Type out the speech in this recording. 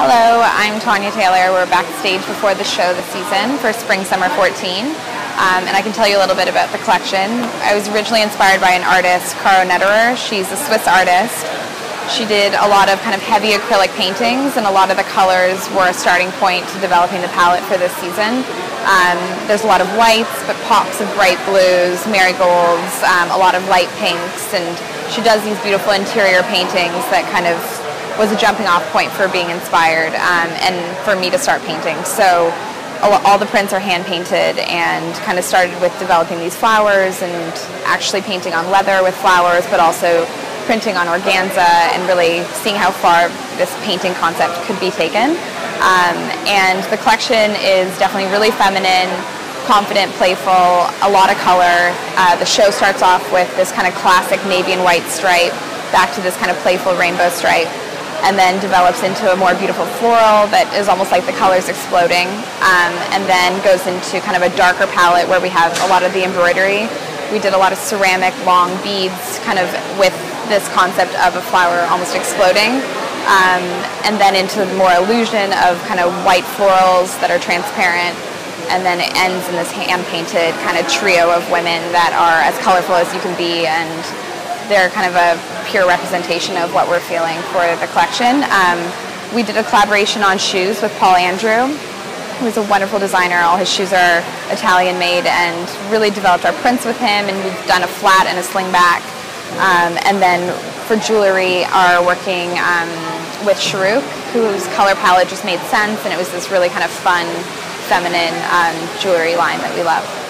Hello, I'm Tanya Taylor. We're backstage before the show this season for Spring Summer 14. And I can tell you a little bit about the collection. I was originally inspired by an artist, Caro Netterer. She's a Swiss artist. She did a lot of kind of heavy acrylic paintings, and a lot of the colors were a starting point to developing the palette for this season. There's a lot of whites, but pops of bright blues, marigolds, a lot of light pinks, and she does these beautiful interior paintings that kind of was a jumping off point for being inspired and for me to start painting. So all the prints are hand painted, and kind of started with developing these flowers and actually painting on leather with flowers, but also printing on organza and really seeing how far this painting concept could be taken. And the collection is definitely really feminine, confident, playful, a lot of color. The show starts off with this kind of classic navy and white stripe, back to this kind of playful rainbow stripe, and then develops into a more beautiful floral that is almost like the colors exploding, and then goes into kind of a darker palette where we have a lot of the embroidery. We did a lot of ceramic long beads kind of with this concept of a flower almost exploding, and then into the more illusion of kind of white florals that are transparent, and then it ends in this hand-painted kind of trio of women that are as colorful as you can be, and they're kind of a pure representation of what we're feeling for the collection. We did a collaboration on shoes with Paul Andrew, who's a wonderful designer. All his shoes are Italian made, and really developed our prints with him, and we've done a flat and a slingback. And then for jewelry are working with Sharuk, whose color palette just made sense, and it was this really kind of fun, feminine jewelry line that we love.